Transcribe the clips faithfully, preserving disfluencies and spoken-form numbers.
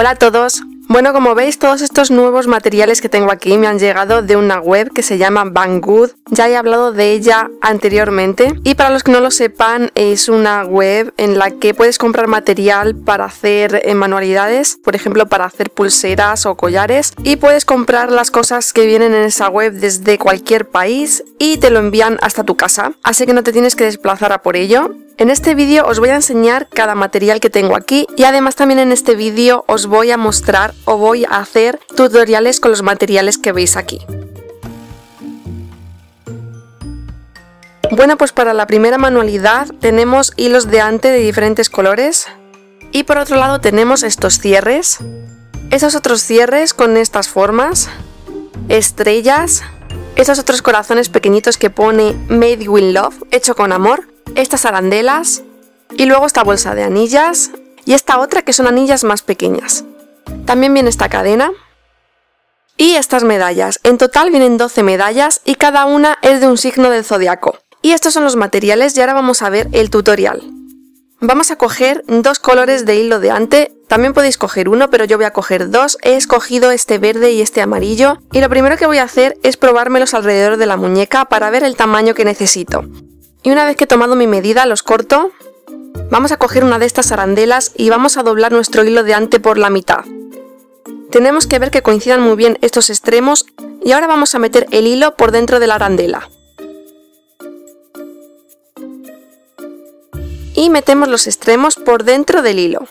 Hola a todos. Bueno, como veis, todos estos nuevos materiales que tengo aquí me han llegado de una web que se llama Banggood. Ya he hablado de ella anteriormente y para los que no lo sepan, es una web en la que puedes comprar material para hacer manualidades, por ejemplo, para hacer pulseras o collares, y puedes comprar las cosas que vienen en esa web desde cualquier país y te lo envían hasta tu casa, así que no te tienes que desplazar a por ello. En este vídeo os voy a enseñar cada material que tengo aquí y además también en este vídeo os voy a mostrar o voy a hacer tutoriales con los materiales que veis aquí. Bueno, pues para la primera manualidad tenemos hilos de ante de diferentes colores y por otro lado tenemos estos cierres, esos otros cierres con estas formas, estrellas, esos otros corazones pequeñitos que pone Made with Love, hecho con amor, estas arandelas y luego esta bolsa de anillas y esta otra que son anillas más pequeñas. También viene esta cadena y estas medallas. En total vienen doce medallas y cada una es de un signo del zodiaco. Y estos son los materiales y ahora vamos a ver el tutorial. Vamos a coger dos colores de hilo de ante, también podéis coger uno, pero yo voy a coger dos. He escogido este verde y este amarillo y lo primero que voy a hacer es probármelos alrededor de la muñeca para ver el tamaño que necesito. Y una vez que he tomado mi medida los corto. Vamos a coger una de estas arandelas y vamos a doblar nuestro hilo de ante por la mitad. Tenemos que ver que coincidan muy bien estos extremos y ahora vamos a meter el hilo por dentro de la arandela. Y metemos los extremos por dentro del hilo.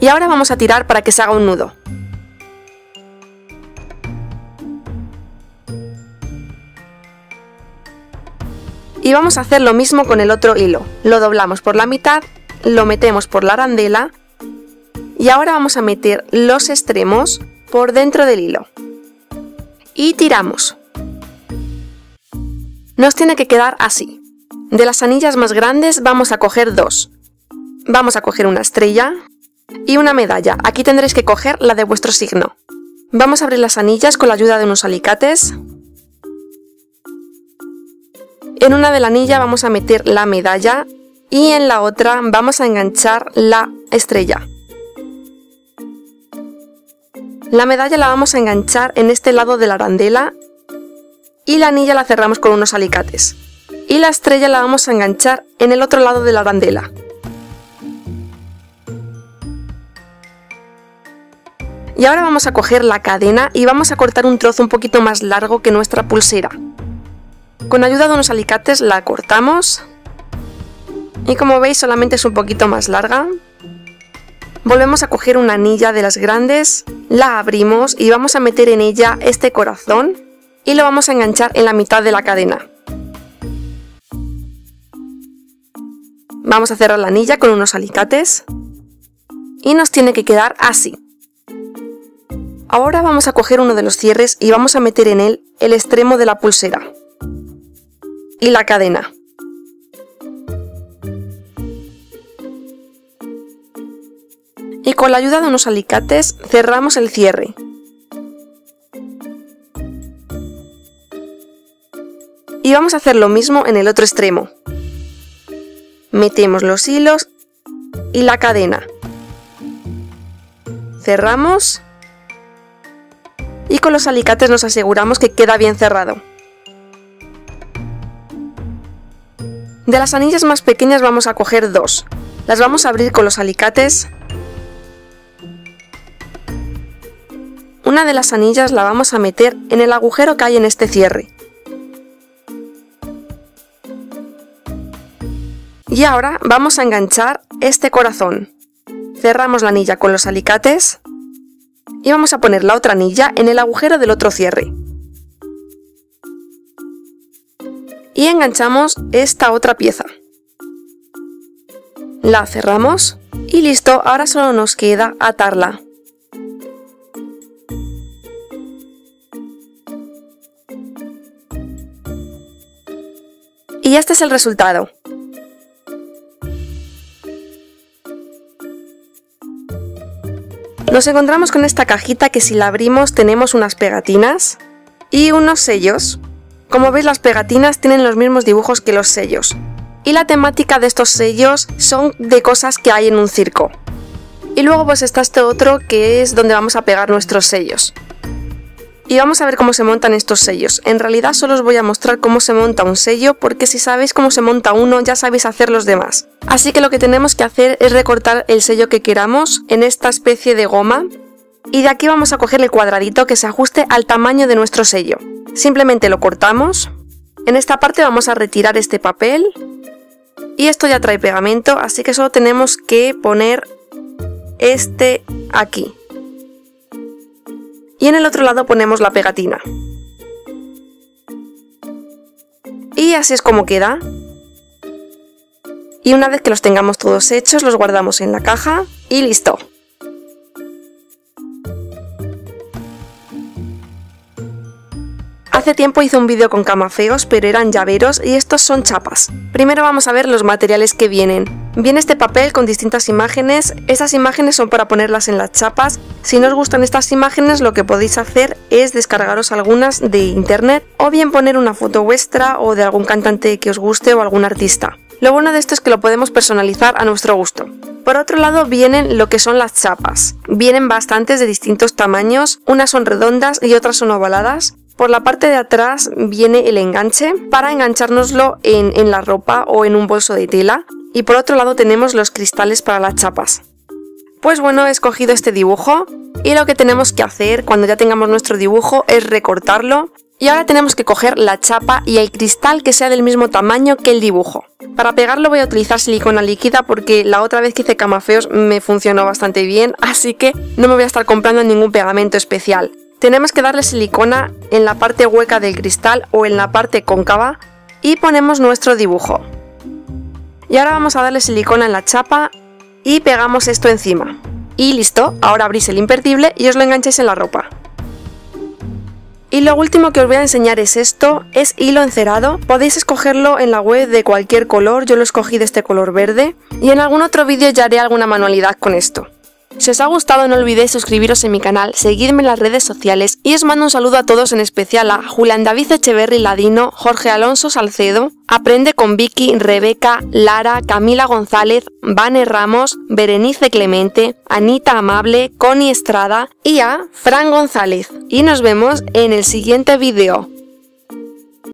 Y ahora vamos a tirar para que se haga un nudo. Y vamos a hacer lo mismo con el otro hilo, lo doblamos por la mitad, lo metemos por la arandela y ahora vamos a meter los extremos por dentro del hilo y tiramos. Nos tiene que quedar así. De las anillas más grandes vamos a coger dos, vamos a coger una estrella y una medalla, aquí tendréis que coger la de vuestro signo. Vamos a abrir las anillas con la ayuda de unos alicates. En una de la anilla vamos a meter la medalla y en la otra vamos a enganchar la estrella. La medalla la vamos a enganchar en este lado de la arandela y la anilla la cerramos con unos alicates. Y la estrella la vamos a enganchar en el otro lado de la arandela. Y ahora vamos a coger la cadena y vamos a cortar un trozo un poquito más largo que nuestra pulsera. Con ayuda de unos alicates la cortamos y como veis solamente es un poquito más larga. Volvemos a coger una anilla de las grandes, la abrimos y vamos a meter en ella este corazón y lo vamos a enganchar en la mitad de la cadena. Vamos a cerrar la anilla con unos alicates y nos tiene que quedar así. Ahora vamos a coger uno de los cierres y vamos a meter en él el extremo de la pulsera y la cadena. Y con la ayuda de unos alicates cerramos el cierre. Y vamos a hacer lo mismo en el otro extremo. Metemos los hilos y la cadena. Cerramos y con los alicates nos aseguramos que queda bien cerrado. De las anillas más pequeñas vamos a coger dos, las vamos a abrir con los alicates. Una de las anillas la vamos a meter en el agujero que hay en este cierre. Y ahora vamos a enganchar este corazón. Cerramos la anilla con los alicates y vamos a poner la otra anilla en el agujero del otro cierre. Y enganchamos esta otra pieza. La cerramos y listo, ahora solo nos queda atarla. Y este es el resultado. Nos encontramos con esta cajita que si la abrimos tenemos unas pegatinas y unos sellos. Como veis, las pegatinas tienen los mismos dibujos que los sellos. y la temática de estos sellos son de cosas que hay en un circo. Y luego pues está este otro que es donde vamos a pegar nuestros sellos. Y vamos a ver cómo se montan estos sellos. En realidad solo os voy a mostrar cómo se monta un sello, porque si sabéis cómo se monta uno ya sabéis hacer los demás. Así que lo que tenemos que hacer es recortar el sello que queramos en esta especie de goma, y de aquí vamos a coger el cuadradito que se ajuste al tamaño de nuestro sello. Simplemente lo cortamos. En esta parte vamos a retirar este papel, y esto ya trae pegamento, así que solo tenemos que poner este aquí. Y en el otro lado ponemos la pegatina. Y así es como queda. Y una vez que los tengamos todos hechos, los guardamos en la caja y listo. Hace tiempo hice un vídeo con camafeos, pero eran llaveros y estos son chapas. Primero vamos a ver los materiales que vienen. Viene este papel con distintas imágenes. Estas imágenes son para ponerlas en las chapas. Si no os gustan estas imágenes, lo que podéis hacer es descargaros algunas de internet o bien poner una foto vuestra o de algún cantante que os guste o algún artista. Lo bueno de esto es que lo podemos personalizar a nuestro gusto. Por otro lado vienen lo que son las chapas. Vienen bastantes de distintos tamaños, unas son redondas y otras son ovaladas. Por la parte de atrás viene el enganche para enganchárnoslo en, en la ropa o en un bolso de tela. Y por otro lado tenemos los cristales para las chapas. Pues bueno, he escogido este dibujo y lo que tenemos que hacer cuando ya tengamos nuestro dibujo es recortarlo. Y ahora tenemos que coger la chapa y el cristal que sea del mismo tamaño que el dibujo. Para pegarlo voy a utilizar silicona líquida porque la otra vez que hice camafeos me funcionó bastante bien, así que no me voy a estar comprando ningún pegamento especial. Tenemos que darle silicona en la parte hueca del cristal o en la parte cóncava y ponemos nuestro dibujo. Y ahora vamos a darle silicona en la chapa y pegamos esto encima. Y listo, ahora abrís el imperdible y os lo engancháis en la ropa. Y lo último que os voy a enseñar es esto, es hilo encerado. Podéis escogerlo en la web de cualquier color, yo lo escogí de este color verde. Y en algún otro vídeo ya haré alguna manualidad con esto. Si os ha gustado no olvidéis suscribiros en mi canal, seguidme en las redes sociales y os mando un saludo a todos, en especial a Julián David Echeverri Ladino, Jorge Alonso Salcedo, Aprende con Vicky, Rebeca, Lara, Camila González, Vane Ramos, Berenice Clemente, Anita Amable, Connie Estrada y a Fran González. Y nos vemos en el siguiente vídeo.